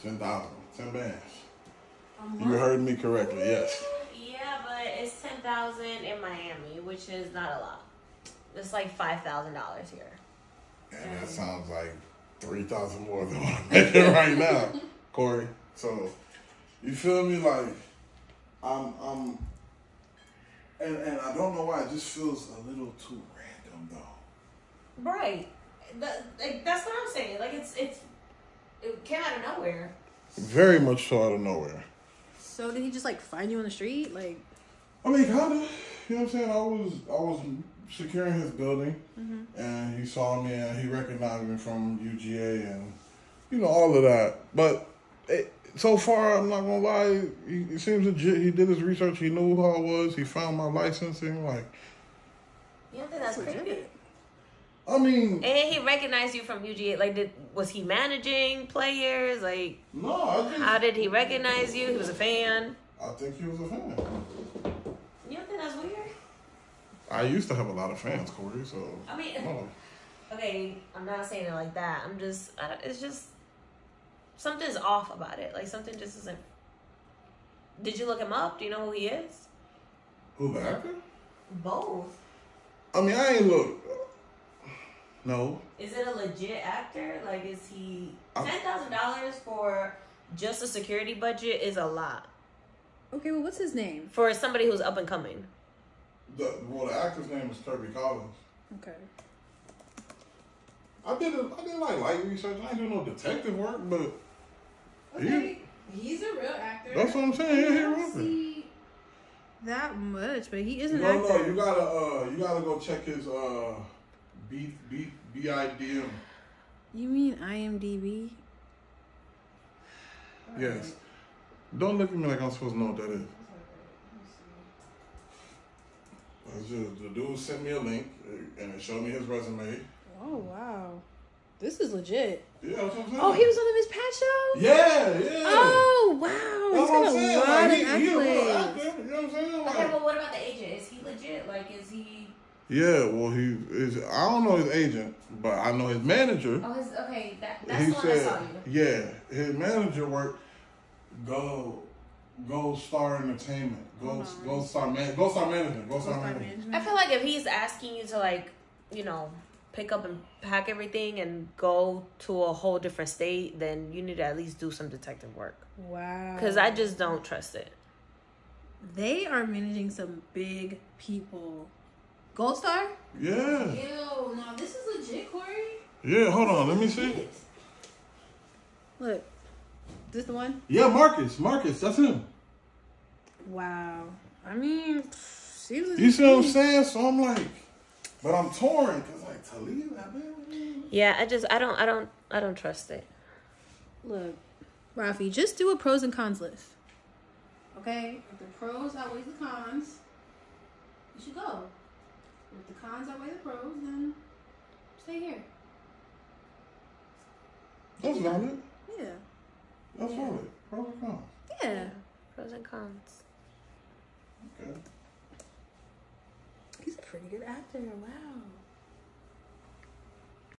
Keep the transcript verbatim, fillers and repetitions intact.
ten thousand, ten bands. You heard me correctly, yes. Yeah, but it's ten thousand in Miami, which is not a lot. It's like five thousand dollars here. And um, that sounds like three thousand more than what I'm making right now, Corey. So, you feel me? Like, I'm, I'm and, and I don't know why, it just feels a little too random, though. Right. That, like, that's what I'm saying. Like, it's, it's, it came out of nowhere. Very much so out of nowhere. So did he just like find you on the street? Like, I mean, kind of. You know what I'm saying? I was I was securing his building, mm-hmm. and he saw me, and he recognized me from U G A, and you know all of that. But it, so far, I'm not gonna lie. He, he seems legit. He did his research. He knew who I was. He found my licensing. Like, you don't think that's creepy? I mean, and he recognized you from U G A. Like, did was he managing players? Like, no. I think, how did he recognize you? He was a fan. I think he was a fan. You don't think that's weird? I used to have a lot of fans, Corey. So I mean, no. Okay, I'm not saying it like that. I'm just, I don't, it's just something's off about it. Like something just isn't. Did you look him up? Do you know who he is? Who, the actor? Both. I mean, I ain't look. No. Is it a legit actor? Like, is he... ten thousand dollars for just a security budget is a lot. Okay, well, what's his name? For somebody who's up and coming. The, well, the actor's name is Kirby Collins. Okay. I did, a, I did like, light research. I didn't do no detective work, but... Okay, he, he's a real actor. That's what I'm saying. Yeah, he don't see that much, but he is an no, actor. No, no, you gotta, uh, you gotta go check his, uh... B, B, B, I, D, M. You mean I M D B? Yes. Don't look at me like I'm supposed to know what that is. That's just, the dude sent me a link and it showed me his resume. Oh, wow. This is legit. Yeah, that's what I'm saying. Oh, he was on the Miss Pat show? Yeah, yeah. Oh, wow. That's what I'm saying. Like, he, he a real actor. You know what I'm saying? Like, okay, well, what about the agent? Is he legit? Like, is he... Yeah, well, he is. I don't know his agent, but I know his manager. Oh, his, okay, that, that's he the one said, I saw you. Yeah, his manager worked Go, Go Star Entertainment, Go, uh -huh. Go Star Man, Go Star Management, Go, Go Star, Star Management. Management. I feel like if he's asking you to like, you know, pick up and pack everything and go to a whole different state, then you need to at least do some detective work. Wow. Because I just don't trust it. They are managing some big people. Gold Star? Yeah. Ew, no, this is legit, Corey. Yeah, hold on, let me see. Look, is this the one? Yeah, Marcus, Marcus, that's him. Wow. I mean, seems you see what I'm saying? So I'm like, but I'm torn because like Talib, I mean. Yeah, I just, I don't, I don't, I don't trust it. Look, Rafi, just do a pros and cons list. Okay, if the pros outweighs the cons, you should go. If the cons outweigh the pros, then stay here. That's valid. Yeah. That's yeah. valid. Pros and cons. Yeah. yeah. Pros and cons. Okay. He's a pretty good actor. Wow.